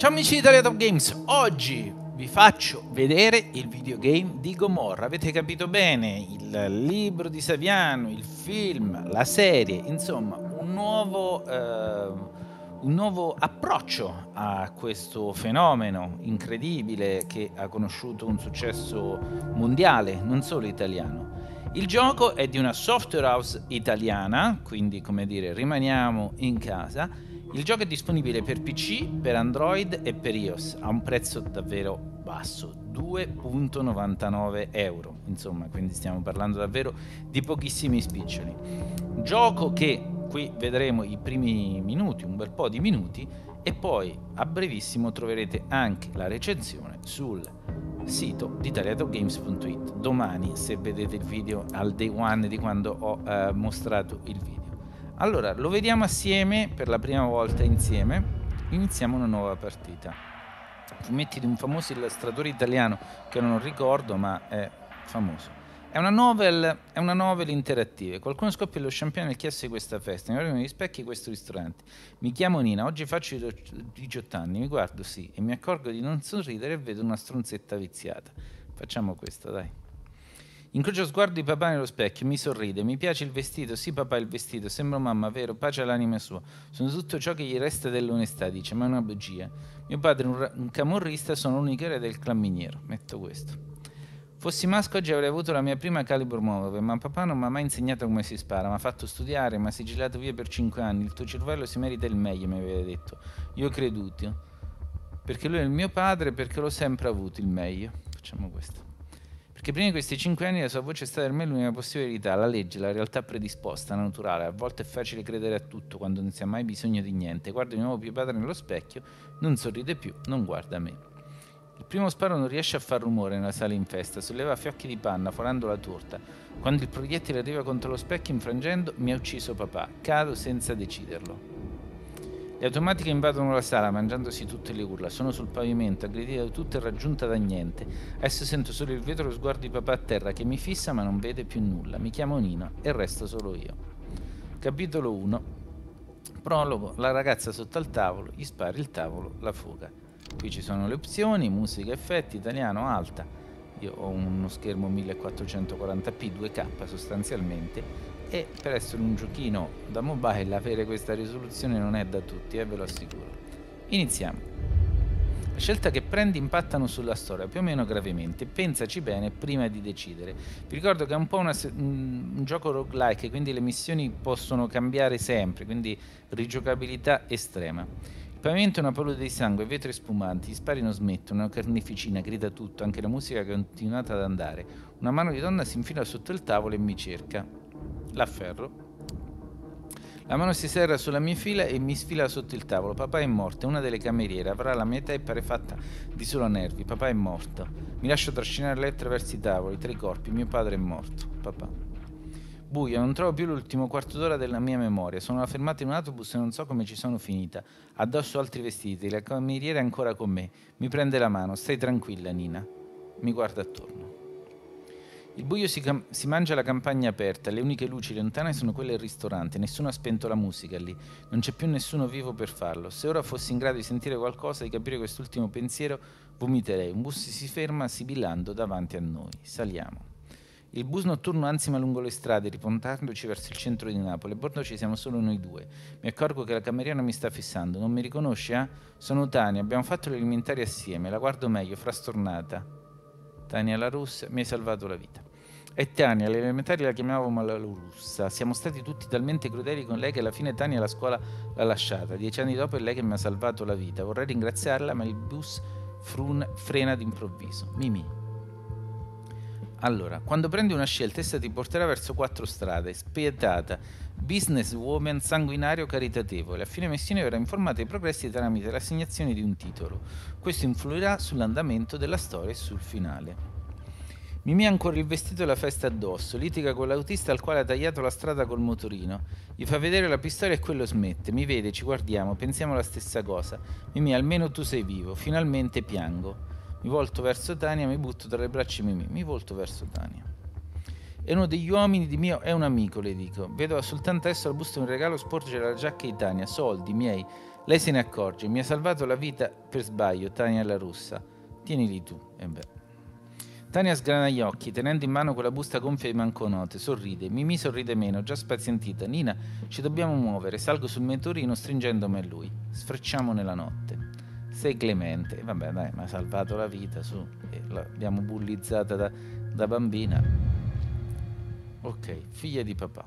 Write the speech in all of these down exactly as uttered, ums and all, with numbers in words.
Ciao amici di ItaliaTopGames, oggi vi faccio vedere il videogame di Gomorra. Avete capito bene, il libro di Saviano, il film, la serie, insomma un nuovo, eh, un nuovo approccio a questo fenomeno incredibile che ha conosciuto un successo mondiale, non solo italiano. Il gioco è di una software house italiana, quindi come dire rimaniamo in casa. Il gioco è disponibile per P C, per Android e per iOS, a un prezzo davvero basso, due virgola novantanove euro, insomma, quindi stiamo parlando davvero di pochissimi spiccioli. Gioco che qui vedremo i primi minuti, un bel po' di minuti, e poi a brevissimo troverete anche la recensione sul sito di ItaliaTopGames punto it, domani se vedete il video al day one di quando ho eh, mostrato il video. Allora, lo vediamo assieme, per la prima volta insieme. Iniziamo una nuova partita. Fumetti di un famoso illustratore italiano che non ricordo, ma è famoso. È una novel, è una novel interattiva. Qualcuno scoppia lo champagne nel chiasso di questa festa. Mi guardano gli specchi di questo ristorante. Mi chiamo Nina, oggi faccio diciotto anni, mi guardo, sì, e mi accorgo di non sorridere e vedo una stronzetta viziata. Facciamo questo, dai. Incrocio sguardo di papà nello specchio, mi sorride, mi piace il vestito, sì papà il vestito, sembro mamma, vero, pace all'anima sua, sono tutto ciò che gli resta dell'onestà, dice, ma è una bugia. Mio padre è un, un camorrista, sono l'unico re del clan miniero, metto questo. Fossi maschio oggi avrei avuto la mia prima calibro muove, ma papà non mi ha mai insegnato come si spara, mi ha fatto studiare, mi ha sigillato via per cinque anni, il tuo cervello si merita il meglio, mi aveva detto, io ho creduto, perché lui è il mio padre, perché l'ho sempre avuto il meglio, facciamo questo. Perché prima di questi cinque anni la sua voce è stata per me l'unica possibilità, la legge, la realtà predisposta, naturale. A volte è facile credere a tutto quando non si ha mai bisogno di niente. Guardo di nuovo mio padre nello specchio, non sorride più, non guarda me. Il primo sparo non riesce a far rumore nella sala in festa, solleva fiocchi di panna, forando la torta. Quando il proiettile arriva contro lo specchio infrangendo, mi ha ucciso papà. Cado senza deciderlo. Le automatiche invadono la sala, mangiandosi tutte le urla. Sono sul pavimento, aggredita da tutto e raggiunta da niente. Adesso sento solo il vetro e lo sguardo di papà a terra, che mi fissa ma non vede più nulla. Mi chiamo Nino e resto solo io. Capitolo uno. Prologo. La ragazza sotto al tavolo, gli spari il tavolo, la fuga. Qui ci sono le opzioni, musica, effetti, italiano, alta. Io ho uno schermo millequattrocentoquaranta p, due K sostanzialmente. E per essere un giochino da mobile avere questa risoluzione non è da tutti, eh, ve lo assicuro. Iniziamo. Le scelte che prendi impattano sulla storia più o meno gravemente, pensaci bene prima di decidere. Vi ricordo che è un po' una, un gioco roguelike, quindi le missioni possono cambiare sempre, quindi rigiocabilità estrema. Il pavimento è una palude di sangue, vetri spumanti, gli spari non smettono, una carneficina, grida tutto, anche la musica è continuata ad andare. Una mano di donna si infila sotto il tavolo e mi cerca. L'afferro. La mano si serra sulla mia fila e mi sfila sotto il tavolo. Papà è morto, è una delle cameriere, avrà la mia età e pare fatta di solo nervi. Papà è morto. Mi lascio trascinare lei attraverso i tavoli, tra i corpi. Mio padre è morto. Papà. Buio, non trovo più l'ultimo quarto d'ora della mia memoria. Sono fermata in un autobus e non so come ci sono finita. Addosso altri vestiti, la cameriera è ancora con me. Mi prende la mano. Stai tranquilla, Nina. Mi guarda attorno. Il buio si, si mangia la campagna aperta, le uniche luci lontane sono quelle del ristorante, nessuno ha spento la musica lì, non c'è più nessuno vivo per farlo. Se ora fossi in grado di sentire qualcosa, di capire quest'ultimo pensiero, vomiterei. Un bus si ferma sibilando davanti a noi. Saliamo. Il bus notturno ansima lungo le strade, ripontandoci verso il centro di Napoli. A bordo ci siamo solo noi due. Mi accorgo che la cameriera mi sta fissando. Non mi riconosce, eh? Sono Tania, abbiamo fatto le elementari assieme, la guardo meglio, frastornata. Tania La Russa mi ha salvato la vita. E Tania, alle elementari la chiamavamo La Russa. Siamo stati tutti talmente crudeli con lei che alla fine Tania la scuola l'ha lasciata. Dieci anni dopo è lei che mi ha salvato la vita. Vorrei ringraziarla, ma il bus frun, frena d'improvviso. Mimì. Allora, quando prendi una scelta, essa ti porterà verso quattro strade. Spietata, businesswoman, sanguinario, caritatevole. A fine missione verrà informata dei progressi tramite l'assegnazione di un titolo. Questo influirà sull'andamento della storia e sul finale. Mimì ha ancora il vestito e la festa addosso, litiga con l'autista al quale ha tagliato la strada col motorino. Gli fa vedere la pistola e quello smette. Mi vede, ci guardiamo, pensiamo la stessa cosa. Mimì, almeno tu sei vivo. Finalmente piango. Mi volto verso Tania, mi butto tra le braccia Mimì. Mi volto verso Tania. È uno degli uomini di mio, è un amico, le dico. Vedo soltanto adesso al busto un regalo sporgere la giacca di Tania, soldi miei. Lei se ne accorge. Mi ha salvato la vita per sbaglio, Tania La Russa. Tienili tu. E beh. Tania sgrana gli occhi, tenendo in mano quella busta gonfia di banconote. Sorride. Mimì sorride meno, già spazientita. Nina, ci dobbiamo muovere. Salgo sul mentorino stringendomi a lui. Sfrecciamo nella notte. Sei clemente. E vabbè, dai, mi ha salvato la vita, su. E l'abbiamo bullizzata da, da bambina. Ok, figlia di papà.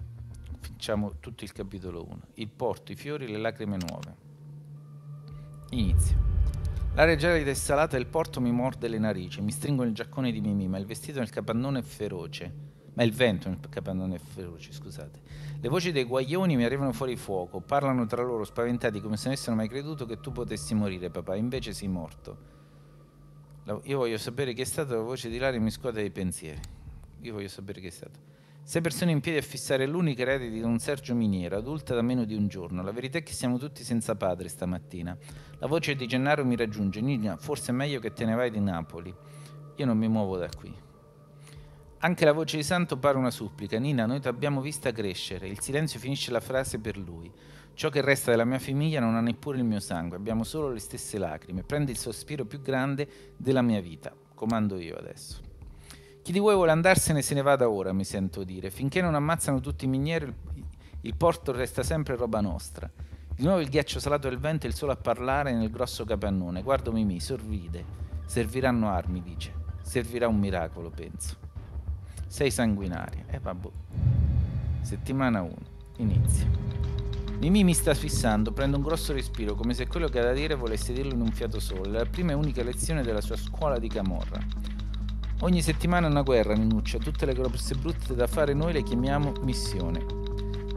Facciamo tutto il capitolo uno. Il porto, i fiori, le lacrime nuove. Inizio. L'aria gelida e salata del porto mi morde le narici, mi stringo il giaccone di Mimì, ma il vestito nel capannone è feroce. Ma il vento nel capannone è feroce, scusate. Le voci dei guaglioni mi arrivano fuori fuoco, parlano tra loro spaventati come se non avessero mai creduto che tu potessi morire, papà, invece sei morto. La, io voglio sapere chi è stato, la voce di Lari mi scuote dei pensieri. Io voglio sapere chi è stato. Sei persone in piedi a fissare l'unica erede di Don Sergio Miniero, adulta da meno di un giorno. La verità è che siamo tutti senza padre stamattina. La voce di Gennaro mi raggiunge. Nina, forse è meglio che te ne vai di Napoli. Io non mi muovo da qui. Anche la voce di Santo pare una supplica. Nina, noi ti abbiamo vista crescere. Il silenzio finisce la frase per lui. Ciò che resta della mia famiglia non ha neppure il mio sangue. Abbiamo solo le stesse lacrime. Prendi il sospiro più grande della mia vita. Comando io adesso. Chi di voi vuole andarsene se ne vada ora, mi sento dire. Finché non ammazzano tutti i minieri, il, il porto resta sempre roba nostra. Di nuovo il ghiaccio salato del vento e il sole a parlare nel grosso capannone. Guardo Mimì, sorride. Serviranno armi, dice. Servirà un miracolo, penso. Sei sanguinaria. Eh, vabbè. Settimana uno. Inizia. Mimì mi sta fissando, prendo un grosso respiro, come se quello che ha da dire volesse dirlo in un fiato solo. La prima e unica lezione della sua scuola di Gomorra. Ogni settimana è una guerra, Minuccia, tutte le cose brutte da fare noi le chiamiamo missione.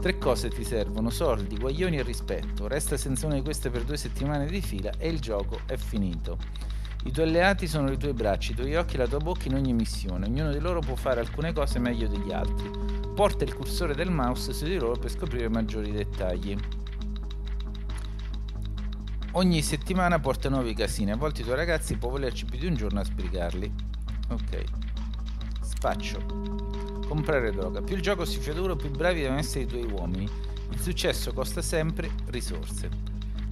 Tre cose ti servono, soldi, guaglioni e rispetto. Resta senza una di queste per due settimane di fila e il gioco è finito. I tuoi alleati sono i tuoi bracci, i tuoi occhi e la tua bocca in ogni missione. Ognuno di loro può fare alcune cose meglio degli altri. Porta il cursore del mouse su di loro per scoprire maggiori dettagli. Ogni settimana porta nuovi casini, a volte i tuoi ragazzi può volerci più di un giorno a sbrigarli. Ok. Spaccio. Comprare droga. Più il gioco si fa duro, più bravi devono essere i tuoi uomini. Il successo costa sempre risorse.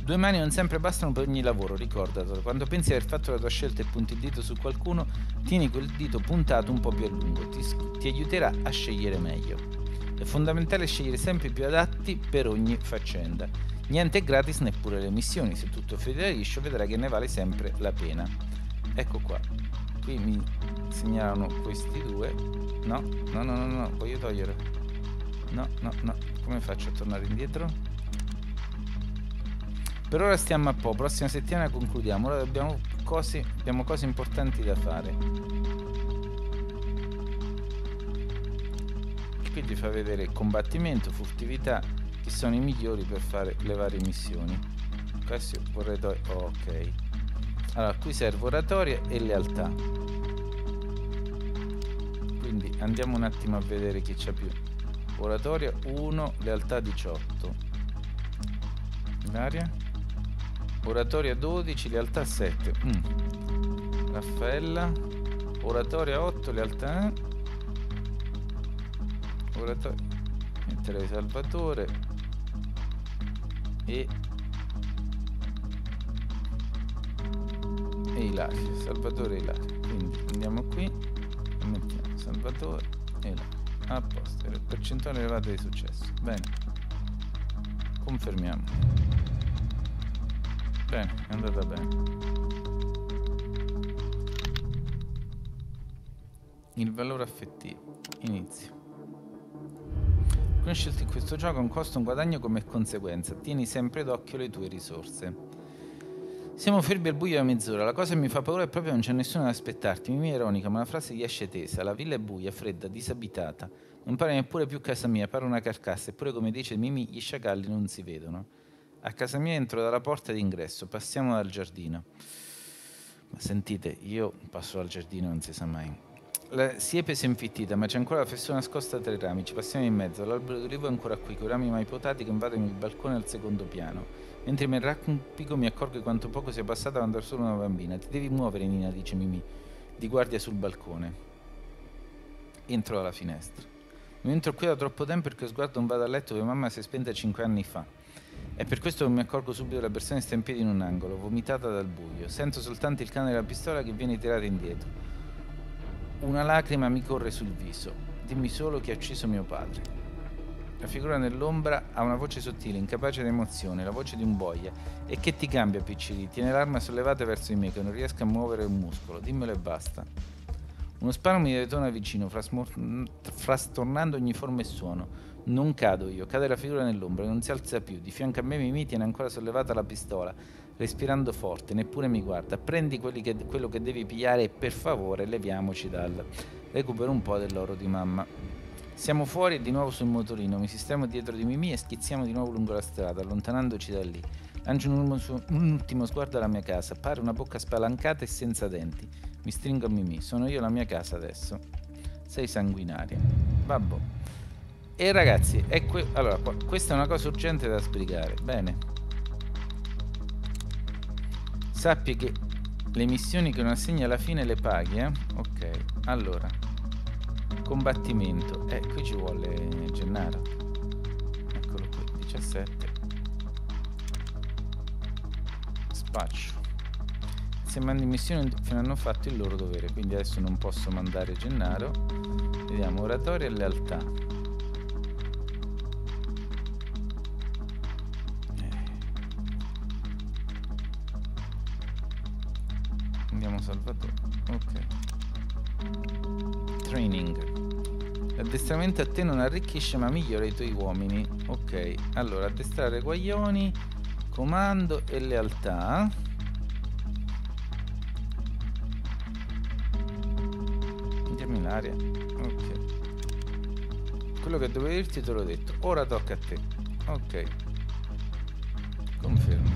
Due mani non sempre bastano per ogni lavoro, ricordatelo. Quando pensi di aver fatto la tua scelta e punti il dito su qualcuno, tieni quel dito puntato un po' più a lungo. Ti, ti aiuterà a scegliere meglio. È fondamentale scegliere sempre i più adatti per ogni faccenda. Niente è gratis, neppure le missioni. Se tutto fede liscio, vedrai che ne vale sempre la pena. Ecco qua. Qui mi segnalano questi due. No, no, no, no, no, voglio togliere. No, no, no. Come faccio a tornare indietro? Per ora stiamo a po'. Prossima settimana concludiamo. Ora abbiamo cose, abbiamo cose importanti da fare. Qui ti fa vedere il combattimento, furtività, che sono i migliori per fare le varie missioni. Questo vorrei togliere. Oh, ok. Allora, qui serve oratoria e lealtà. Quindi andiamo un attimo a vedere chi c'ha più. Oratoria uno, lealtà diciotto. Ilaria. Oratoria dodici, lealtà sette. Mm. Raffaella. Oratoria otto, lealtà. Oratoria. Metterei Salvatore. E... e Ilario, Salvatore e Ilario. Quindi andiamo qui e mettiamo Salvatore e Ilario a posto, il percentuale elevato di successo. Bene, confermiamo. Bene, è andata bene. Il valore affettivo. Inizio. Conoscerti in questo gioco ha un costo e un guadagno come conseguenza. Tieni sempre d'occhio le tue risorse. Siamo fermi al buio da mezz'ora, la cosa che mi fa paura è proprio non c'è nessuno ad aspettarti. Mi è ironica, ma la frase gli esce tesa. La villa è buia, fredda, disabitata. Non pare neppure più casa mia, pare una carcassa. Eppure, come dice Mimì, gli sciacalli non si vedono. A casa mia entro dalla porta d'ingresso, passiamo dal giardino. Ma sentite, io passo dal giardino, non si sa mai. La siepe si è infittita, ma c'è ancora la fessura nascosta tra i rami. Ci passiamo in mezzo, l'albero d'olivo è ancora qui, con i rami mai potati che invadono il balcone al secondo piano. Mentre mi arrampico mi accorgo di quanto poco sia passata quando ero solo una bambina. Ti devi muovere, Nina, dice Mimì, di guardia sul balcone. Entro dalla finestra. Non entro qui da troppo tempo perché lo sguardo non va dal letto dove mamma si è spenta cinque anni fa. È per questo che mi accorgo subito della persona che sta in piedi in un angolo, vomitata dal buio. Sento soltanto il cane della pistola che viene tirata indietro. Una lacrima mi corre sul viso. Dimmi solo chi ha ucciso mio padre. La figura nell'ombra ha una voce sottile, incapace di emozione, la voce di un boia. E che ti cambia, P C D? Tiene l'arma sollevata verso di me, che non riesco a muovere un muscolo. Dimmelo e basta. Uno sparo mi detona vicino, frastornando ogni forma e suono. Non cado io, cade la figura nell'ombra e non si alza più. Di fianco a me Mimì tiene ancora sollevata la pistola, respirando forte, neppure mi guarda. Prendi quelli che, quello che devi pigliare e per favore leviamoci dal... Recupero un po' dell'oro di mamma. Siamo fuori e di nuovo sul motorino. Mi sistemo dietro di Mimì e schizziamo di nuovo lungo la strada, allontanandoci da lì. Lancio un, un ultimo sguardo alla mia casa. Pare una bocca spalancata e senza denti. Mi stringo a Mimì. Sono io la mia casa adesso. Sei sanguinaria. Babbo. E ragazzi, è que allora, questa è una cosa urgente da spiegare. Bene. Sappi che le missioni che uno assegna alla fine le paghi, eh? Ok, allora. Combattimento. Eh, qui ci vuole Gennaro. Eccolo qui, diciassette. Spaccio. Se mandi missioni fino hanno fatto il loro dovere, quindi adesso non posso mandare Gennaro. Vediamo, oratoria e lealtà. Salvatore, ok. Training. L'addestramento a te non arricchisce ma migliora i tuoi uomini. Ok, allora addestrare guaglioni, comando e lealtà. Andiamo in aria. Ok. Quello che dovevo dirti te l'ho detto. Ora tocca a te. Ok. Confermo.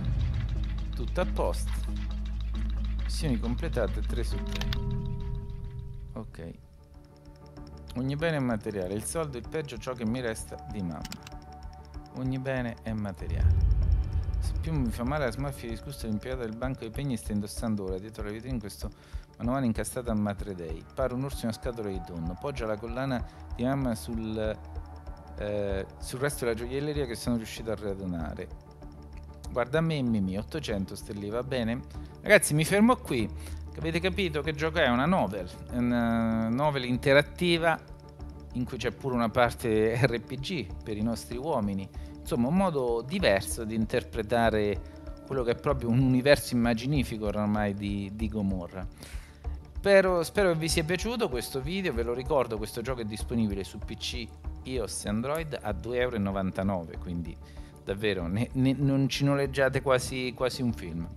Tutto a posto. Missioni completate tre su tre. Ok. Ogni bene è materiale. Il soldo, il peggio, ciò che mi resta di mamma. Ogni bene è materiale. Se più mi fa male la smorfia di disgusto l'impiegata del banco dei pegni sta indossando ora dietro la vetrina in questo manovale incastrata a Matre Dei. Pare un orso in una scatola di tonno. Poggia la collana di mamma sul, eh, sul resto della gioielleria che sono riuscito a radunare. Guarda me e Mimì, ottocento sterline, va bene? Ragazzi, mi fermo qui. Avete capito che gioco è? Una novel, una novel interattiva in cui c'è pure una parte R P G per i nostri uomini. Insomma, un modo diverso di interpretare quello che è proprio un universo immaginifico ormai di, di Gomorra. Spero, spero che vi sia piaciuto questo video, ve lo ricordo, questo gioco è disponibile su P C, iOS e Android a due e novantanove euro, quindi... davvero, ne, ne, non ci noleggiate quasi, quasi un film.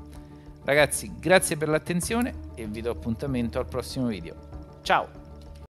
Ragazzi, grazie per l'attenzione e vi do appuntamento al prossimo video. Ciao!